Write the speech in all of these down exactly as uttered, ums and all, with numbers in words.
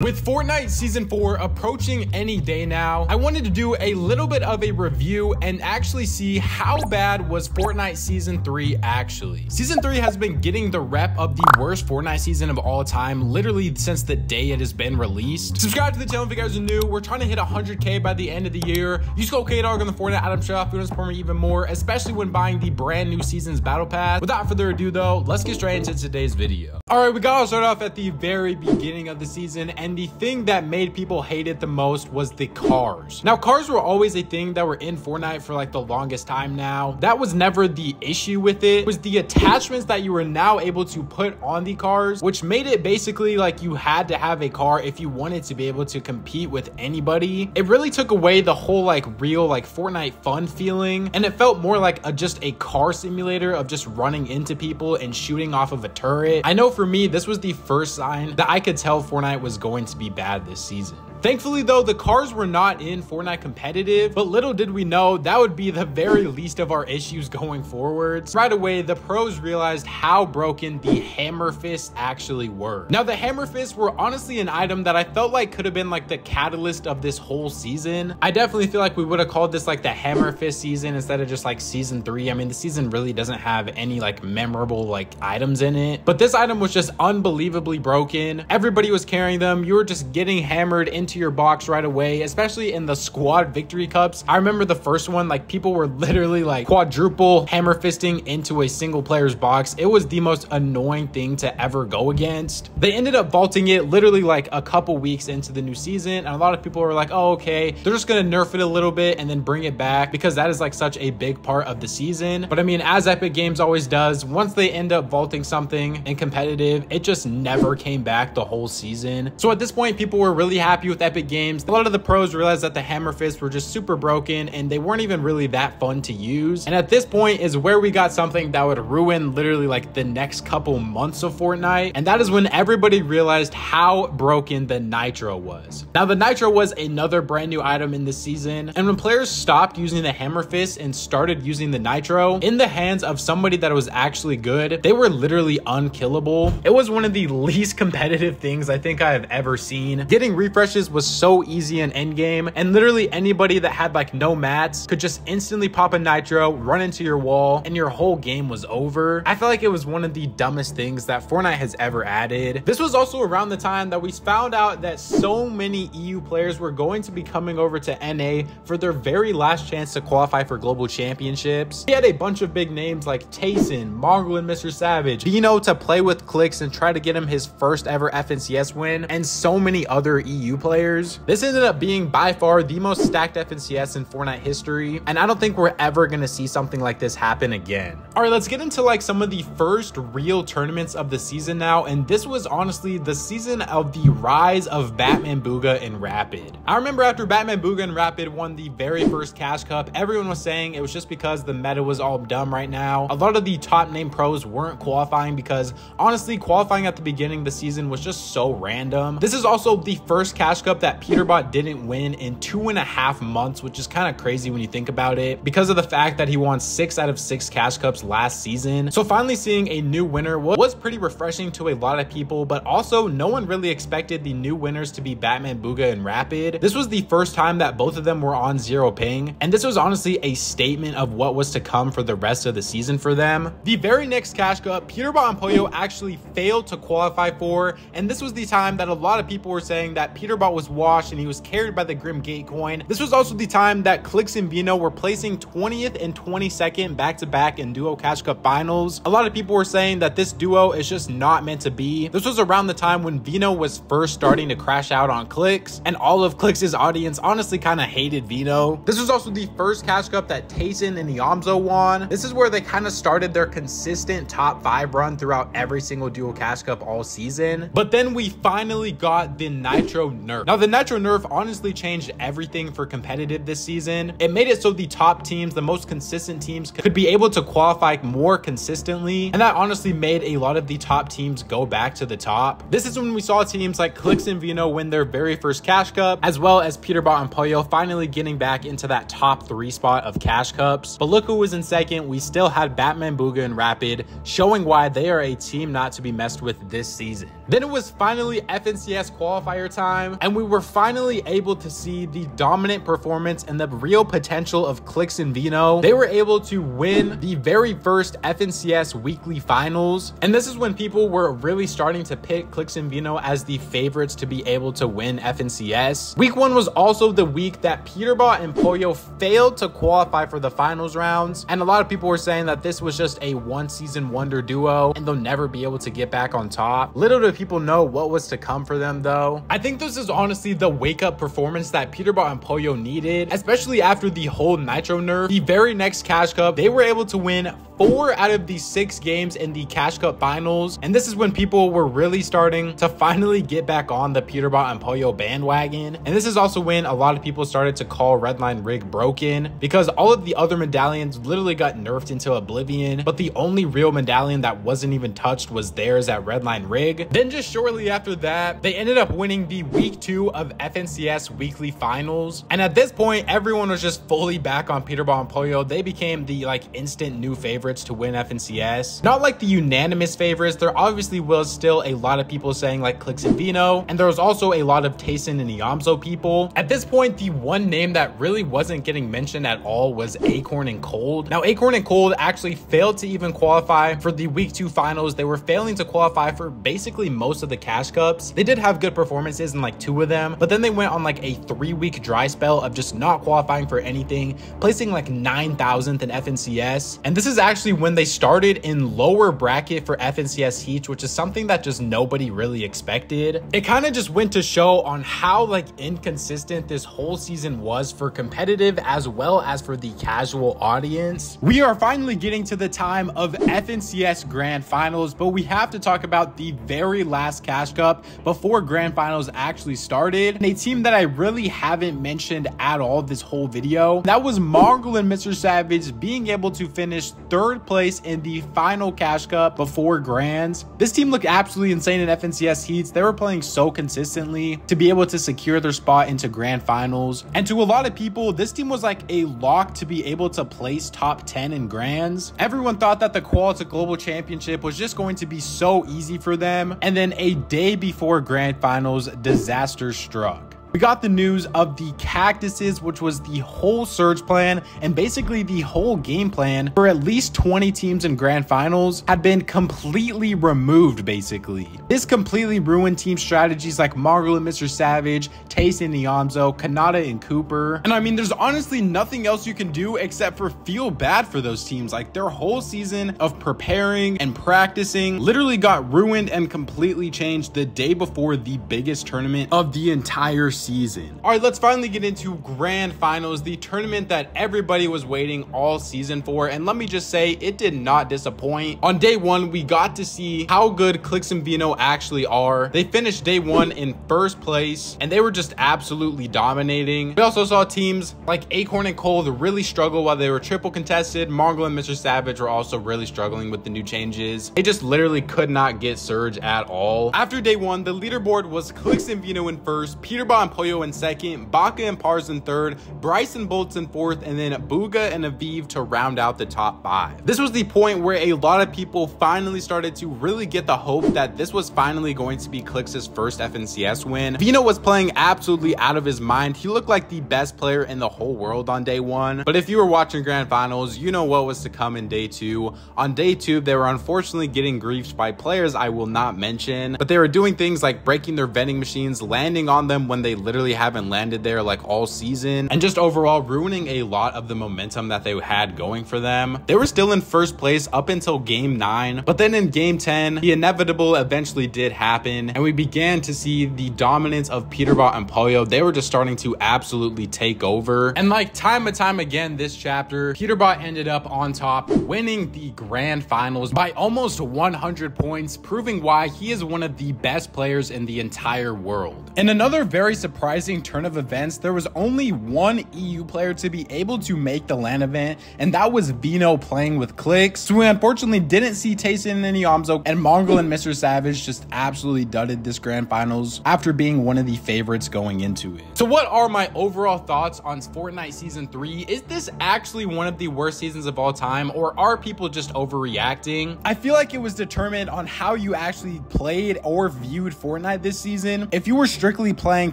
With Fortnite Season four approaching any day now, I wanted to do a little bit of a review and actually see how bad was Fortnite Season three actually. Season three has been getting the rep of the worst Fortnite season of all time, literally since the day it has been released. Subscribe to the channel if you guys are new. We're trying to hit one hundred K by the end of the year. Use code Kdog on the Fortnite item shop if you want to support me even more, especially when buying the brand new season's battle pass. Without further ado though, let's get straight into today's video. All right, we gotta start off at the very beginning of the season, and the thing that made people hate it the most was the cars. Now, cars were always a thing that were in Fortnite for like the longest time now. That was never the issue with it. It was the attachments that you were now able to put on the cars, which made it basically like you had to have a car if you wanted to be able to compete with anybody. It really took away the whole like real like Fortnite fun feeling, and it felt more like a, just a car simulator of just running into people and shooting off of a turret. I know for me, this was the first sign that I could tell Fortnite was going to be bad this season. Thankfully though, the cars were not in Fortnite competitive, but little did we know that would be the very least of our issues going forwards. Right away, the pros realized how broken the hammer fists actually were. Now, the hammer fists were honestly an item that I felt like could have been like the catalyst of this whole season. I definitely feel like we would have called this like the hammer fist season instead of just like season three. I mean, the season really doesn't have any like memorable like items in it, but this item was just unbelievably broken. Everybody was carrying them. You were just getting hammered into to your box right away, especially in the squad victory cups. I remember the first one, like people were literally like quadruple hammer fisting into a single player's box. It was the most annoying thing to ever go against. They ended up vaulting it literally like a couple weeks into the new season, and a lot of people were like, oh, okay, they're just gonna nerf it a little bit and then bring it back, because that is like such a big part of the season. But I mean, as Epic Games always does, once they end up vaulting something in competitive, it just never came back the whole season. So at this point, people were really happy with Epic Games. A lot of the pros realized that the hammer fists were just super broken and they weren't even really that fun to use. And at this point is where we got something that would ruin literally like the next couple months of Fortnite, and that is when everybody realized how broken the nitro was. Now, the nitro was another brand new item in this season, and when players stopped using the hammer fist and started using the nitro in the hands of somebody that was actually good, they were literally unkillable. It was one of the least competitive things I think I have ever seen. Getting refreshes was so easy in endgame, and literally anybody that had like no mats could just instantly pop a nitro, run into your wall, and your whole game was over. I felt like it was one of the dumbest things that Fortnite has ever added. This was also around the time that we found out that so many E U players were going to be coming over to N A for their very last chance to qualify for global championships. We had a bunch of big names like Tayson, Mongraal, and Mr Savage, Vino to play with Clix and try to get him his first ever F N C S win, and so many other E U players. Players. This ended up being by far the most stacked F N C S in Fortnite history, and I don't think we're ever gonna see something like this happen again. All right, let's get into like some of the first real tournaments of the season now, and this was honestly the season of the rise of Batman, Booga, and Rapid. I remember after Batman, Booga, and Rapid won the very first Cash Cup, everyone was saying it was just because the meta was all dumb right now. A lot of the top name pros weren't qualifying because honestly, qualifying at the beginning of the season was just so random. This is also the first Cash Cup that Peterbot didn't win in two and a half months, which is kind of crazy when you think about it, because of the fact that he won six out of six Cash Cups last season. So finally seeing a new winner was pretty refreshing to a lot of people, but also no one really expected the new winners to be Batman, Booga, and Rapid. This was the first time that both of them were on zero ping, and this was honestly a statement of what was to come for the rest of the season for them. The very next Cash Cup, Peterbot and Pollo actually failed to qualify for, and this was the time that a lot of people were saying that Peterbot was washed and he was carried by the Grim Gate coin. This was also the time that Clix and Vino were placing twentieth and twenty-second back-to-back in duo Cash Cup finals. A lot of people were saying that this duo is just not meant to be. This was around the time when Vino was first starting to crash out on Clix, and all of Clix's audience honestly kind of hated Vino. This was also the first Cash Cup that Tayson and Yanzo won. This is where they kind of started their consistent top five run throughout every single duo Cash Cup all season. But then we finally got the nitro nerf. nerf. Now the nitro nerf honestly changed everything for competitive this season. It made it so the top teams, the most consistent teams, could be able to qualify more consistently, and that honestly made a lot of the top teams go back to the top. This is when we saw teams like Clix and Vino win their very first Cash Cup, as well as Peterbot and Pollo finally getting back into that top three spot of Cash Cups. But look who was in second. We still had Batman, Booga, and Rapid, showing why they are a team not to be messed with this season. Then it was finally F N C S qualifier time, and we were finally able to see the dominant performance and the real potential of Clix and Vino. They were able to win the very first F N C S weekly finals, and this is when people were really starting to pick Clix and Vino as the favorites to be able to win F N C S. Week one was also the week that Peterbot and Pollo failed to qualify for the finals rounds, and a lot of people were saying that this was just a one season wonder duo and they'll never be able to get back on top. Little do people know what was to come for them though. I think this is honestly the wake up performance that Peterbot and Pollo needed, especially after the whole nitro nerf. The very next Cash Cup, they were able to win four out of the six games in the Cash Cup finals, and this is when people were really starting to finally get back on the Peterbot and Pollo bandwagon. And this is also when a lot of people started to call Redline Rig broken, because all of the other medallions literally got nerfed into oblivion, but the only real medallion that wasn't even touched was theirs at Redline Rig. Then just shortly after that, they ended up winning the week two of F N C S weekly finals, and at this point everyone was just fully back on Peterbot and Pollo. They became the like instant new favorites to win F N C S, not like the unanimous favorites. There obviously was still a lot of people saying like Clix and Vino, and there was also a lot of Tayson and Yanzo people. At this point, the one name that really wasn't getting mentioned at all was Acorn and Cold. Now Acorn and Cold actually failed to even qualify for the week two finals. They were failing to qualify for basically most of the Cash Cups. They did have good performances in like two of them, but then they went on like a three week dry spell of just not qualifying for anything, placing like nine thousandth in F N C S. And this is actually when they started in lower bracket for F N C S Heat, which is something that just nobody really expected. It kind of just went to show on how like inconsistent this whole season was for competitive as well as for the casual audience. We are finally getting to the time of F N C S Grand Finals, but we have to talk about the very last Cash Cup before Grand Finals actually started, and a team that I really haven't mentioned at all this whole video. That was Mongraal and Mr Savage being able to finish third place in the final Cash Cup before Grands. This team looked absolutely insane in F N C S Heats. They were playing so consistently to be able to secure their spot into Grand Finals, and to a lot of people this team was like a lock to be able to place top ten in Grands. Everyone thought that the qual to Global Championship was just going to be so easy for them, and then a day before Grand Finals, disaster struck. We got the news of the cactuses, which was the whole surge plan, and basically the whole game plan for at least twenty teams in Grand Finals had been completely removed basically. This completely ruined team strategies like Mongraal and Mr Savage, Tayson and Yanzo, Kanata and Cooper. And I mean, there's honestly nothing else you can do except for feel bad for those teams. Like their whole season of preparing and practicing literally got ruined and completely changed the day before the biggest tournament of the entire season. season. All right, let's finally get into Grand Finals, the tournament that everybody was waiting all season for, and let me just say it did not disappoint. On day one, we got to see how good Clix and Vino actually are. They finished day one in first place, and they were just absolutely dominating. We also saw teams like Acorn and Cold really struggle while they were triple contested. Mongraal and Mr Savage were also really struggling with the new changes. They just literally could not get surge at all. After day one, the leaderboard was Clix and Vino in first, Peterbot and Pollo in second, Baka and Pars in third, Bryson, Bolts in fourth, and then Booga and Aviv to round out the top five. This was the point where a lot of people finally started to really get the hope that this was finally going to be Clix's first F N C S win. Vino was playing absolutely out of his mind. He looked like the best player in the whole world on day one, but if you were watching Grand Finals, you know what was to come in day two. On day two, they were unfortunately getting griefed by players I will not mention, but they were doing things like breaking their vending machines, landing on them when they They literally haven't landed there like all season, and just overall ruining a lot of the momentum that they had going for them. They were still in first place up until game nine, but then in game ten, the inevitable eventually did happen, and we began to see the dominance of Peterbot and Pollo. They were just starting to absolutely take over, and like time and time again this chapter, Peterbot ended up on top, winning the Grand Finals by almost one hundred points, proving why he is one of the best players in the entire world. And another very surprising surprising turn of events, there was only one E U player to be able to make the LAN event, and that was Vino playing with Clix. So we unfortunately didn't see Tayson and Yanzo, and Mongraal and Mr Savage just absolutely dudded this grand finals after being one of the favorites going into it. So what are my overall thoughts on Fortnite season three? Is this actually one of the worst seasons of all time, or are people just overreacting? I feel like it was determined on how you actually played or viewed Fortnite this season. If you were strictly playing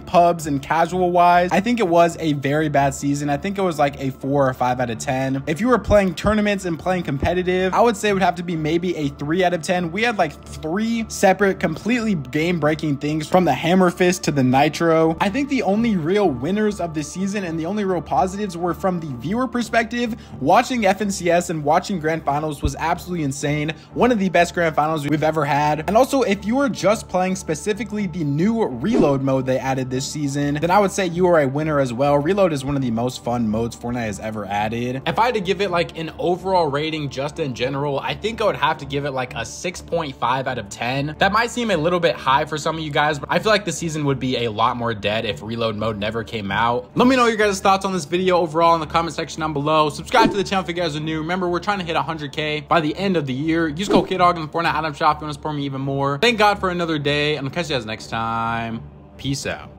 pubs and casual wise, I think it was a very bad season. I think it was like a four or five out of ten. If you were playing tournaments and playing competitive, I would say it would have to be maybe a three out of ten. We had like three separate completely game breaking things, from the hammer fist to the nitro. I think the only real winners of this season and the only real positives were from the viewer perspective. Watching F N C S and watching grand finals was absolutely insane. One of the best grand finals we've ever had. And also, if you were just playing specifically the new reload mode they added this season, then I would say you are a winner as well. Reload is one of the most fun modes Fortnite has ever added. If I had to give it like an overall rating just in general, I think I would have to give it like a six point five out of ten. That might seem a little bit high for some of you guys, but I feel like the season would be a lot more dead if reload mode never came out. Let me know your guys' thoughts on this video overall in the comment section down below. Subscribe to the channel if you guys are new. Remember, we're trying to hit one hundred K by the end of the year. Use code Kdog in the Fortnite item shop if you want to support me even more. Thank God for another day, and I'll catch you guys next time. Peace out.